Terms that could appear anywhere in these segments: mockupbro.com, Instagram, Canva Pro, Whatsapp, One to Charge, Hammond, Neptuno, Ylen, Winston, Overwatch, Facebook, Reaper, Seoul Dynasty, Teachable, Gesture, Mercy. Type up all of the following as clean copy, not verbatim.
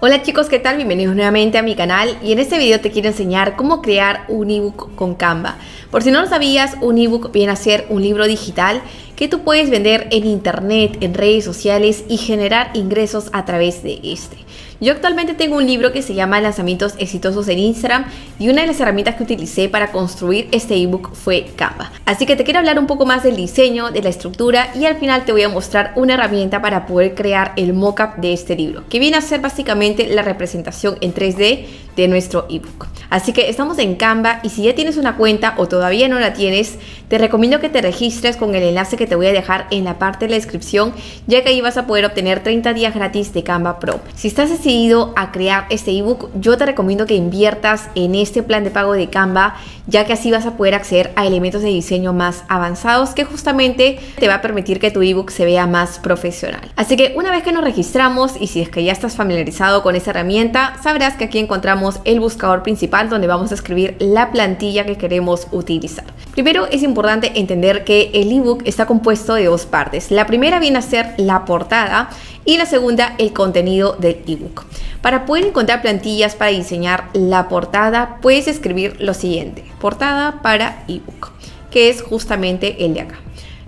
Hola chicos, ¿qué tal? Bienvenidos nuevamente a mi canal y en este video te quiero enseñar cómo crear un ebook con Canva. Por si no lo sabías, un ebook viene a ser un libro digital que tú puedes vender en internet, en redes sociales y generar ingresos a través de este. Yo actualmente tengo un libro que se llama Lanzamientos exitosos en Instagram y una de las herramientas que utilicé para construir este ebook fue Canva. Así que te quiero hablar un poco más del diseño, de la estructura y al final te voy a mostrar una herramienta para poder crear el mockup de este libro, que viene a ser básicamente la representación en 3D de nuestro ebook. Así que estamos en Canva y si ya tienes una cuenta o todavía no la tienes, te recomiendo que te registres con el enlace que te voy a dejar en la parte de la descripción, ya que ahí vas a poder obtener 30 días gratis de Canva Pro. Si estás decidido a crear este ebook, yo te recomiendo que inviertas en este plan de pago de Canva, ya que así vas a poder acceder a elementos de diseño más avanzados que justamente te va a permitir que tu ebook se vea más profesional. Así que una vez que nos registramos y si es que ya estás familiarizado con esta herramienta, sabrás que aquí encontramos el buscador principal donde vamos a escribir la plantilla que queremos utilizar. Primero es importante entender que el ebook está compuesto de dos partes. La primera viene a ser la portada y la segunda el contenido del ebook. Para poder encontrar plantillas para diseñar la portada, puedes escribir lo siguiente: portada para ebook, que es justamente el de acá.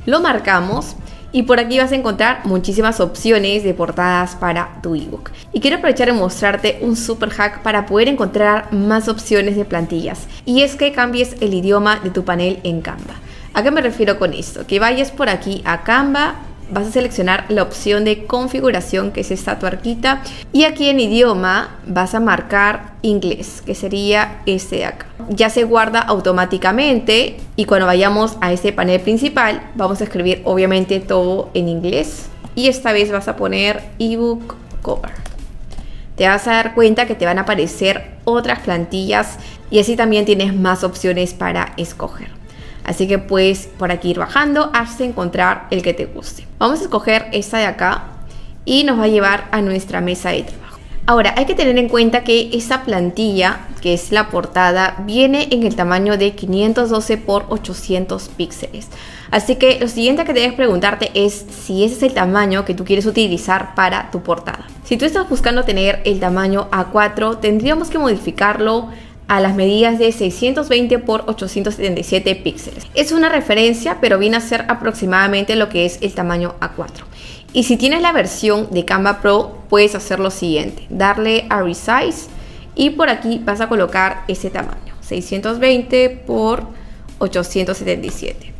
Lo marcamos y por aquí vas a encontrar muchísimas opciones de portadas para tu ebook. Y quiero aprovechar de mostrarte un super hack para poder encontrar más opciones de plantillas, y es que cambies el idioma de tu panel en Canva. ¿A qué me refiero con esto? Que vayas por aquí a Canva, vas a seleccionar la opción de configuración, que es esta tuerquita, y aquí en idioma vas a marcar inglés, que sería este de acá. Ya se guarda automáticamente y cuando vayamos a este panel principal vamos a escribir obviamente todo en inglés y esta vez vas a poner ebook cover. Te vas a dar cuenta que te van a aparecer otras plantillas y así también tienes más opciones para escoger. Así que puedes por aquí ir bajando hasta encontrar el que te guste. Vamos a escoger esta de acá y nos va a llevar a nuestra mesa de trabajo. Ahora, hay que tener en cuenta que esta plantilla, que es la portada, viene en el tamaño de 512 por 800 píxeles. Así que lo siguiente que debes preguntarte es si ese es el tamaño que tú quieres utilizar para tu portada. Si tú estás buscando tener el tamaño A4, tendríamos que modificarlo a las medidas de 620 por 877 píxeles. Es una referencia, pero viene a ser aproximadamente lo que es el tamaño A4. Y si tienes la versión de Canva Pro, puedes hacer lo siguiente: darle a Resize y por aquí vas a colocar ese tamaño, 620 por 877.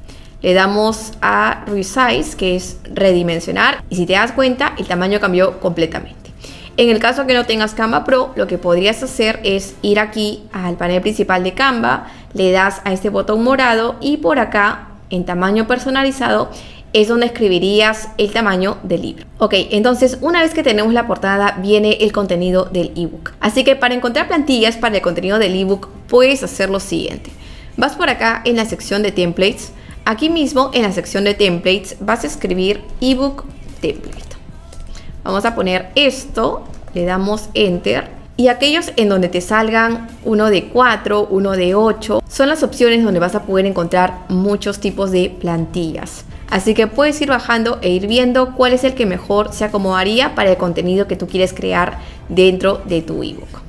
Le damos a Resize, que es redimensionar, y si te das cuenta, el tamaño cambió completamente. En el caso que no tengas Canva Pro, lo que podrías hacer es ir aquí al panel principal de Canva, le das a este botón morado y por acá en tamaño personalizado es donde escribirías el tamaño del libro. Ok, entonces una vez que tenemos la portada viene el contenido del ebook. Así que para encontrar plantillas para el contenido del ebook puedes hacer lo siguiente. Vas por acá en la sección de templates. Aquí mismo en la sección de templates vas a escribir ebook template. Vamos a poner esto, le damos Enter y aquellos en donde te salgan uno de 4, uno de 8 son las opciones donde vas a poder encontrar muchos tipos de plantillas. Así que puedes ir bajando e ir viendo cuál es el que mejor se acomodaría para el contenido que tú quieres crear dentro de tu ebook.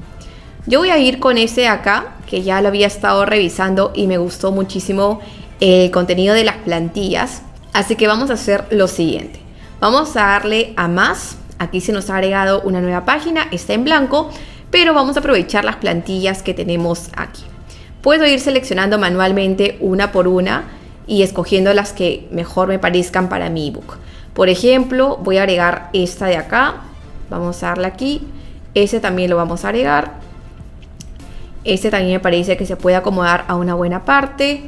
Yo voy a ir con este de acá que ya lo había estado revisando y me gustó muchísimo el contenido de las plantillas. Así que vamos a hacer lo siguiente. Vamos a darle a más. Aquí se nos ha agregado una nueva página, está en blanco, pero vamos a aprovechar las plantillas que tenemos aquí. Puedo ir seleccionando manualmente una por una y escogiendo las que mejor me parezcan para mi ebook. Por ejemplo, voy a agregar esta de acá, vamos a darle aquí, este también lo vamos a agregar, este también me parece que se puede acomodar a una buena parte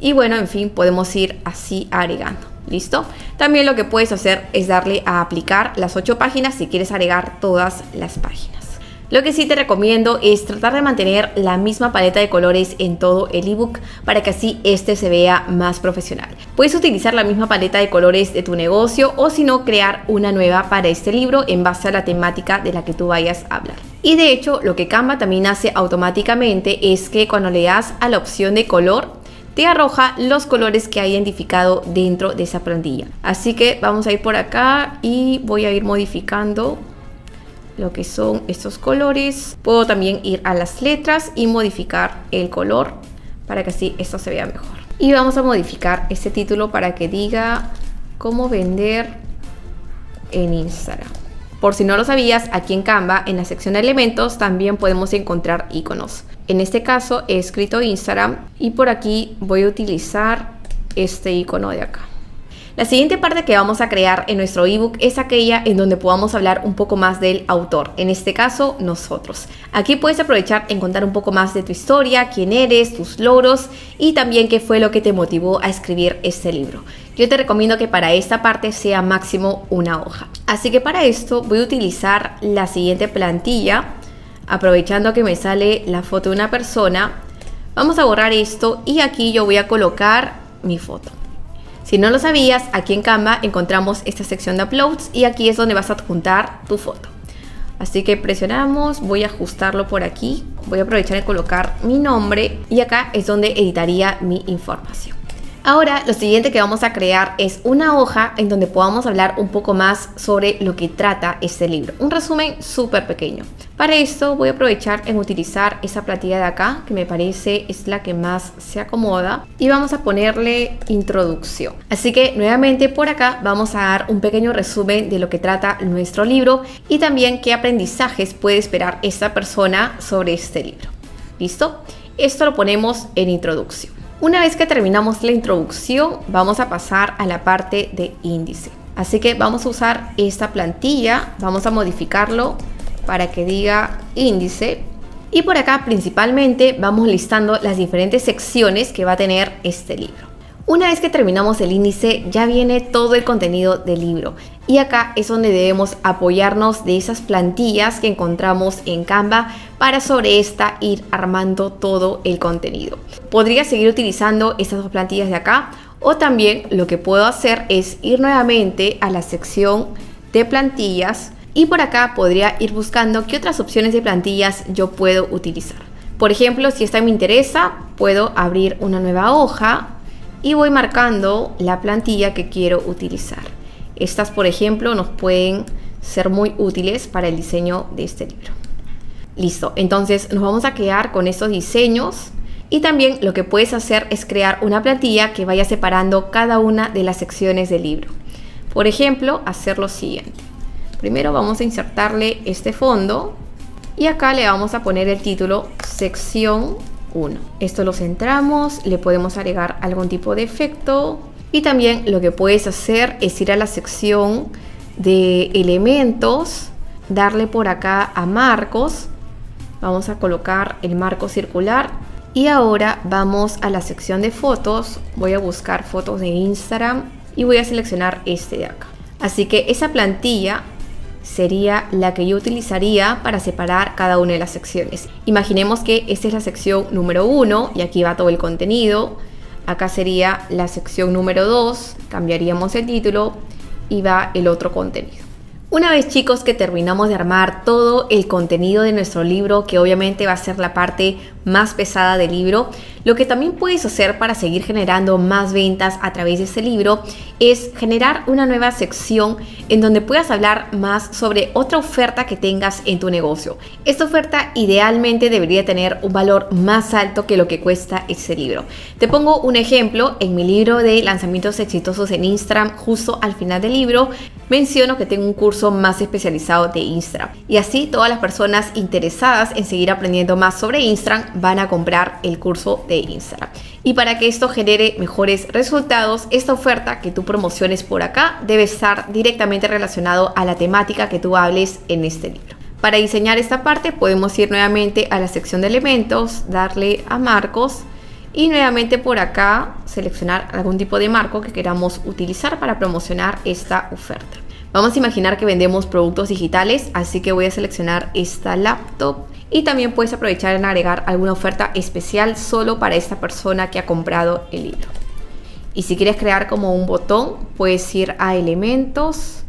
y bueno, en fin, podemos ir así agregando. ¿Listo? También lo que puedes hacer es darle a aplicar las 8 páginas si quieres agregar todas las páginas. Lo que sí te recomiendo es tratar de mantener la misma paleta de colores en todo el ebook para que así este se vea más profesional. Puedes utilizar la misma paleta de colores de tu negocio o si no crear una nueva para este libro en base a la temática de la que tú vayas a hablar. Y de hecho lo que Canva también hace automáticamente es que cuando le das a la opción de color te arroja los colores que ha identificado dentro de esa plantilla. Así que vamos a ir por acá y voy a ir modificando lo que son estos colores. Puedo también ir a las letras y modificar el color para que así esto se vea mejor. Y vamos a modificar este título para que diga cómo vender en Instagram. Por si no lo sabías, aquí en Canva, en la sección de elementos, también podemos encontrar iconos. En este caso he escrito Instagram y por aquí voy a utilizar este icono de acá. La siguiente parte que vamos a crear en nuestro ebook es aquella en donde podamos hablar un poco más del autor, en este caso nosotros. Aquí puedes aprovechar en contar un poco más de tu historia, quién eres, tus logros y también qué fue lo que te motivó a escribir este libro. Yo te recomiendo que para esta parte sea máximo una hoja. Así que para esto voy a utilizar la siguiente plantilla, aprovechando que me sale la foto de una persona. Vamos a borrar esto y aquí yo voy a colocar mi foto. Si no lo sabías, aquí en Canva encontramos esta sección de uploads y aquí es donde vas a adjuntar tu foto. Así que presionamos, voy a ajustarlo por aquí, voy a aprovechar de colocar mi nombre y acá es donde editaría mi información. Ahora lo siguiente que vamos a crear es una hoja en donde podamos hablar un poco más sobre lo que trata este libro. Un resumen súper pequeño. Para esto voy a aprovechar en utilizar esa plantilla de acá, que me parece es la que más se acomoda. Y vamos a ponerle introducción. Así que nuevamente por acá vamos a dar un pequeño resumen de lo que trata nuestro libro y también qué aprendizajes puede esperar esta persona sobre este libro. ¿Listo? Esto lo ponemos en introducción. Una vez que terminamos la introducción, vamos a pasar a la parte de índice. Así que vamos a usar esta plantilla, vamos a modificarlo para que diga índice y por acá principalmente vamos listando las diferentes secciones que va a tener este libro. Una vez que terminamos el índice ya viene todo el contenido del libro y acá es donde debemos apoyarnos de esas plantillas que encontramos en Canva para sobre esta ir armando todo el contenido. Podría seguir utilizando estas dos plantillas de acá o también lo que puedo hacer es ir nuevamente a la sección de plantillas. Y por acá podría ir buscando qué otras opciones de plantillas yo puedo utilizar. Por ejemplo, si esta me interesa, puedo abrir una nueva hoja y voy marcando la plantilla que quiero utilizar. Estas, por ejemplo, nos pueden ser muy útiles para el diseño de este libro. Listo, entonces nos vamos a quedar con estos diseños. Y también lo que puedes hacer es crear una plantilla que vaya separando cada una de las secciones del libro. Por ejemplo, hacer lo siguiente. Primero vamos a insertarle este fondo y acá le vamos a poner el título sección 1. Esto lo centramos, le podemos agregar algún tipo de efecto y también lo que puedes hacer es ir a la sección de elementos, darle por acá a marcos, vamos a colocar el marco circular y ahora vamos a la sección de fotos, voy a buscar fotos de Instagram y voy a seleccionar este de acá. Así que esa plantilla sería la que yo utilizaría para separar cada una de las secciones. Imaginemos que esta es la sección número 1 y aquí va todo el contenido. Acá sería la sección número 2, cambiaríamos el título y va el otro contenido. Una vez chicos que terminamos de armar todo el contenido de nuestro libro, que obviamente va a ser la parte más pesada del libro, lo que también puedes hacer para seguir generando más ventas a través de este libro es generar una nueva sección en donde puedas hablar más sobre otra oferta que tengas en tu negocio. Esta oferta idealmente debería tener un valor más alto que lo que cuesta este libro. Te pongo un ejemplo, en mi libro de lanzamientos exitosos en Instagram, justo al final del libro, menciono que tengo un curso más especializado de Instagram y así todas las personas interesadas en seguir aprendiendo más sobre Instagram van a comprar el curso de Instagram. Y para que esto genere mejores resultados, esta oferta que tú promociones por acá debe estar directamente relacionado a la temática que tú hables en este libro. Para diseñar esta parte podemos ir nuevamente a la sección de elementos, darle a marcos y nuevamente por acá seleccionar algún tipo de marco que queramos utilizar para promocionar esta oferta. Vamos a imaginar que vendemos productos digitales, así que voy a seleccionar esta laptop y también puedes aprovechar en agregar alguna oferta especial solo para esta persona que ha comprado el libro. Y si quieres crear como un botón, puedes ir a elementos,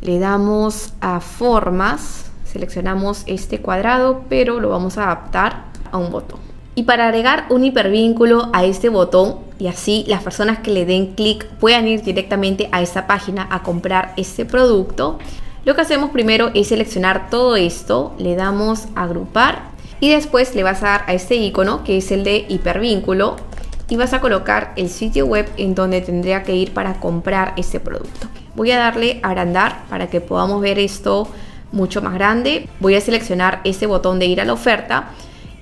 le damos a formas, seleccionamos este cuadrado, pero lo vamos a adaptar a un botón. Y para agregar un hipervínculo a este botón y así las personas que le den clic puedan ir directamente a esta página a comprar este producto, Lo que hacemos primero es seleccionar todo esto, le damos a agrupar y después le vas a dar a este icono que es el de hipervínculo y vas a colocar el sitio web en donde tendría que ir para comprar este producto. Voy a darle a agrandar para que podamos ver esto mucho más grande. Voy a seleccionar este botón de ir a la oferta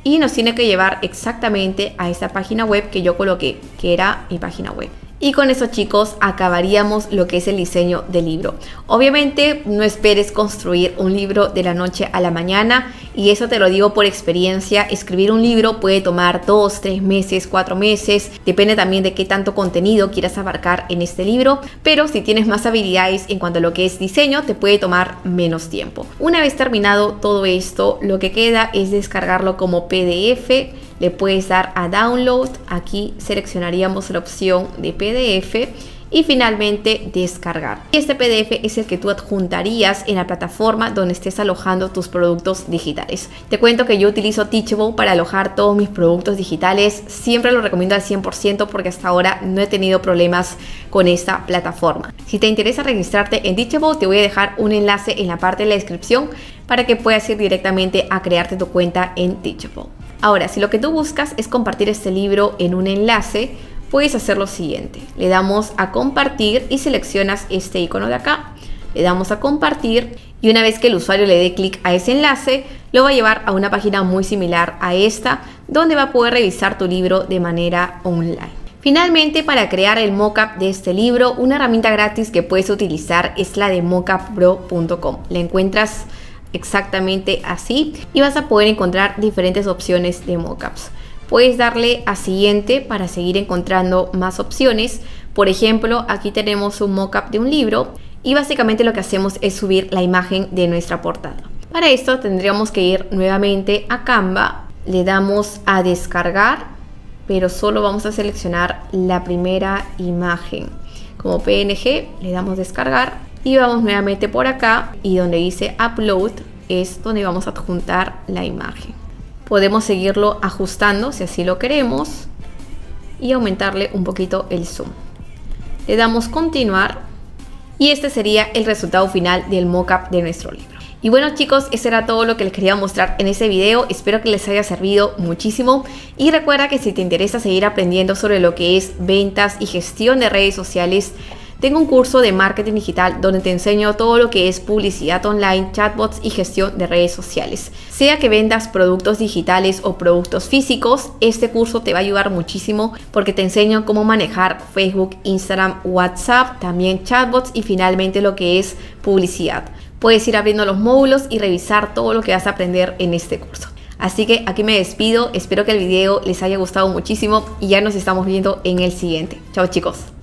y nos tiene que llevar exactamente a esa página web que yo coloqué, que era mi página web. Y con eso, chicos, acabaríamos lo que es el diseño del libro. Obviamente no esperes construir un libro de la noche a la mañana, y eso te lo digo por experiencia. Escribir un libro puede tomar 2, 3 meses, 4 meses, depende también de qué tanto contenido quieras abarcar en este libro, pero si tienes más habilidades en cuanto a lo que es diseño, te puede tomar menos tiempo. Una vez terminado todo esto, lo que queda es descargarlo como PDF. Le puedes dar a download, aquí seleccionaríamos la opción de PDF y finalmente descargar. Este PDF es el que tú adjuntarías en la plataforma donde estés alojando tus productos digitales. Te cuento que yo utilizo Teachable para alojar todos mis productos digitales. Siempre lo recomiendo al 100% porque hasta ahora no he tenido problemas con esta plataforma. Si te interesa registrarte en Teachable, te voy a dejar un enlace en la parte de la descripción para que puedas ir directamente a crearte tu cuenta en Teachable. Ahora, si lo que tú buscas es compartir este libro en un enlace, puedes hacer lo siguiente. Le damos a compartir y seleccionas este icono de acá. Le damos a compartir y una vez que el usuario le dé clic a ese enlace, lo va a llevar a una página muy similar a esta, donde va a poder revisar tu libro de manera online. Finalmente, para crear el mockup de este libro, una herramienta gratis que puedes utilizar es la de mockupbro.com. La encuentras exactamente así y vas a poder encontrar diferentes opciones de mockups. Puedes darle a siguiente para seguir encontrando más opciones. Por ejemplo, aquí tenemos un mockup de un libro y básicamente lo que hacemos es subir la imagen de nuestra portada. Para esto tendríamos que ir nuevamente a Canva, le damos a descargar, pero solo vamos a seleccionar la primera imagen como PNG, le damos descargar y vamos nuevamente por acá y donde dice upload es donde vamos a adjuntar la imagen. Podemos seguirlo ajustando si así lo queremos y aumentarle un poquito el zoom. Le damos continuar y este sería el resultado final del mockup de nuestro libro. Y bueno, chicos, eso era todo lo que les quería mostrar en este video. Espero que les haya servido muchísimo y recuerda que si te interesa seguir aprendiendo sobre lo que es ventas y gestión de redes sociales, tengo un curso de marketing digital donde te enseño todo lo que es publicidad online, chatbots y gestión de redes sociales. Sea que vendas productos digitales o productos físicos, este curso te va a ayudar muchísimo porque te enseño cómo manejar Facebook, Instagram, WhatsApp, también chatbots y finalmente lo que es publicidad. Puedes ir abriendo los módulos y revisar todo lo que vas a aprender en este curso. Así que aquí me despido, espero que el video les haya gustado muchísimo y ya nos estamos viendo en el siguiente. Chao, chicos.